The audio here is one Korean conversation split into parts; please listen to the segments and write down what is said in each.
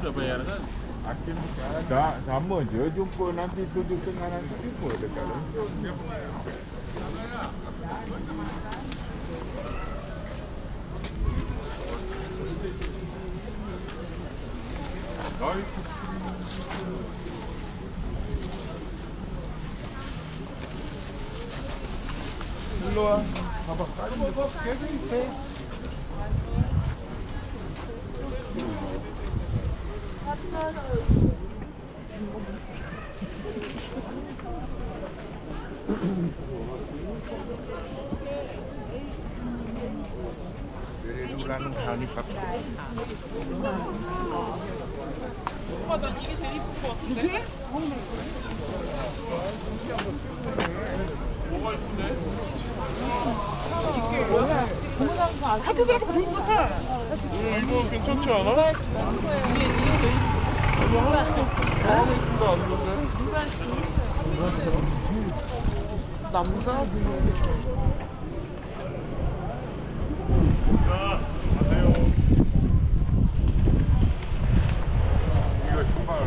dah bayar kan? Akhir tak sama je, jumpa nanti 7:30 nanti jumpa dekat Lonjong. Hello. Aber 난 이게 제일 이쁜 것 같은데? 이게? 뭐가 이쁜데? 하도 잘하고 좋은 거 사! 이거 괜찮지 않아? 이거 하나도 이쁜데 안 좋은데? 남자? 자, 가세요. 봐가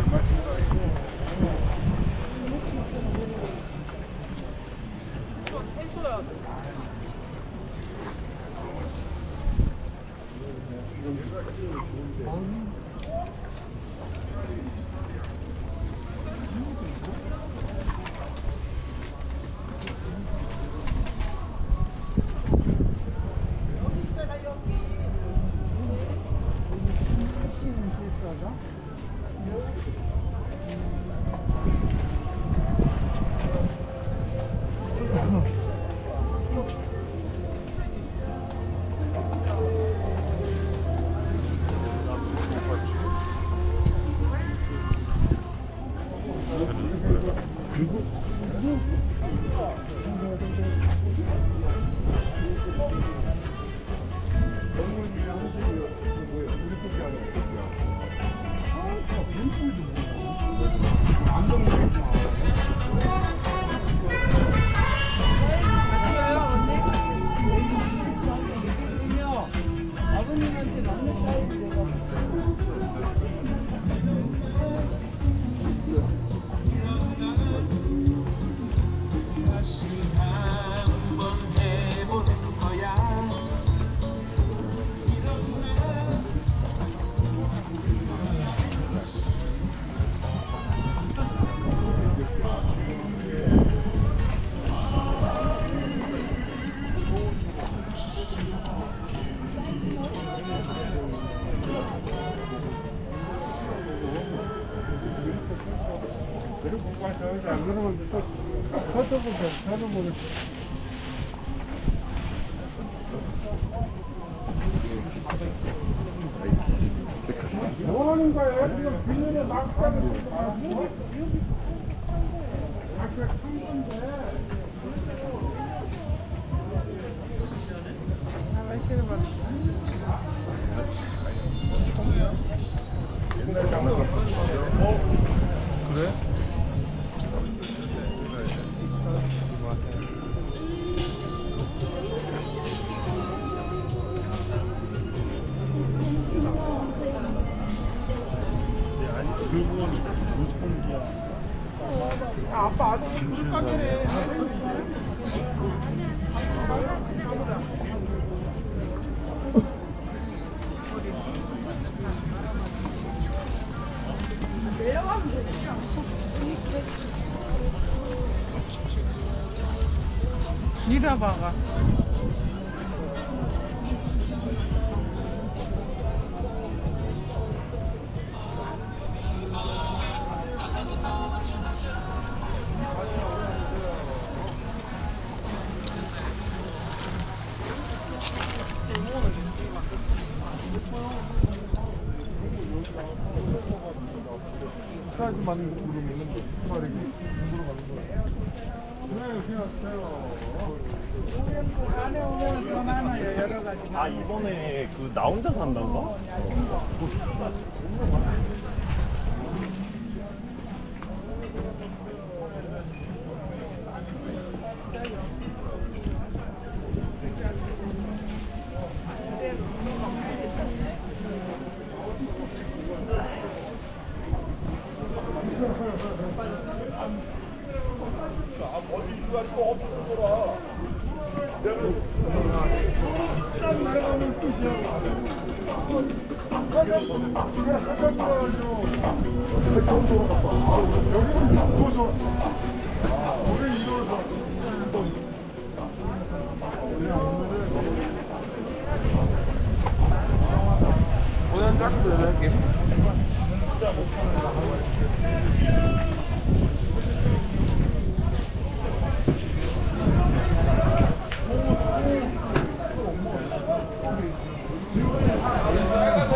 아 이번에 그 나 혼자 산다고? 이렇게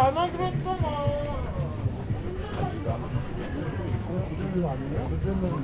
안 하기로 했잖아. 그대로 아니에요? 그대로.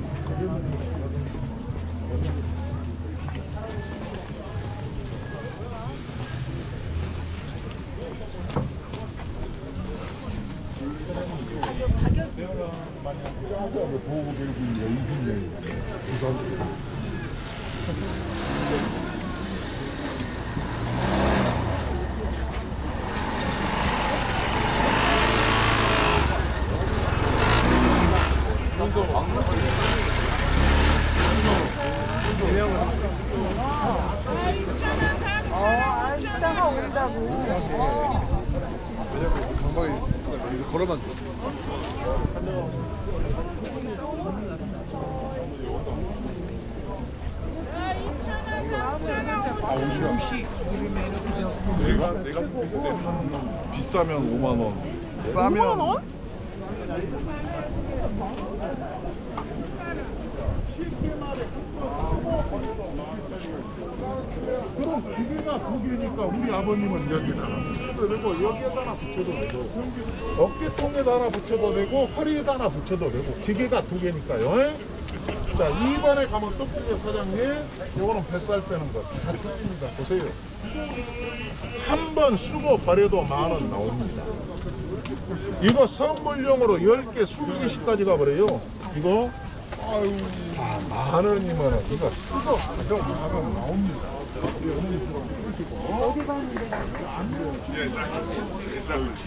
내가 생각했을 때 비싸면 5만원, 싸면 5만원? 그럼 기계가 두 개니까 우리 아버님은 여기다가 붙여도 되고, 여기에다 하나 붙여도 되고, 어깨통에다 하나 붙여도 되고, 허리에다 하나 붙여도 되고, 기계가 두 개니까요. 자, 2번에 가면 떡국의 사장님, 요거는 뱃살 빼는 것 다 틀립니다. 보세요. 한 번 쓰고 버려도 10,000원 나옵니다. 이거 선물용으로 10개, 20개씩까지 가버려요. 이거 아유, 다 10,000원, 20,000원. 이거 쓰고 버려도 10,000원 나옵니다. 어디 가는데?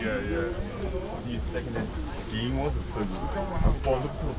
Yeah. These second-hand skiing ones are so wonderful.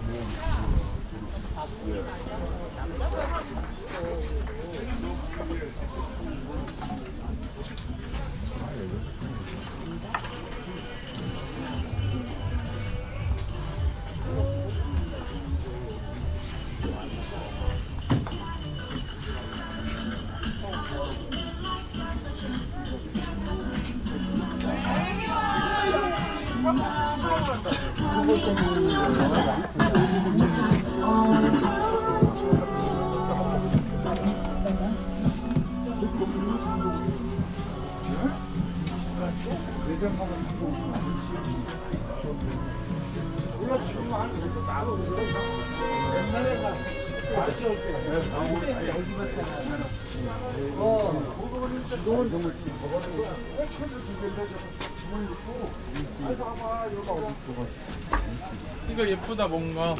이거 예쁘다 뭔가.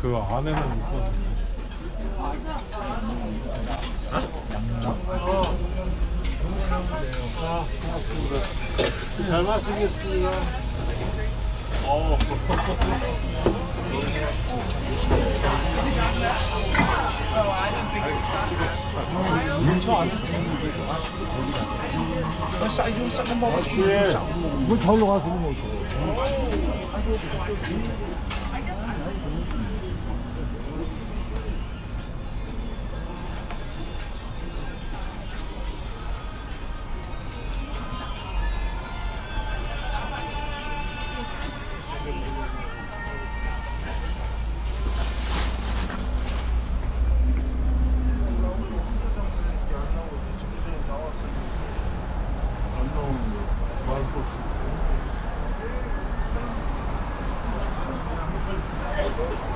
그 안에는 있거든요. 잘 마시겠습니다. 물 타올러 가서 그런 거 있어. Thank you.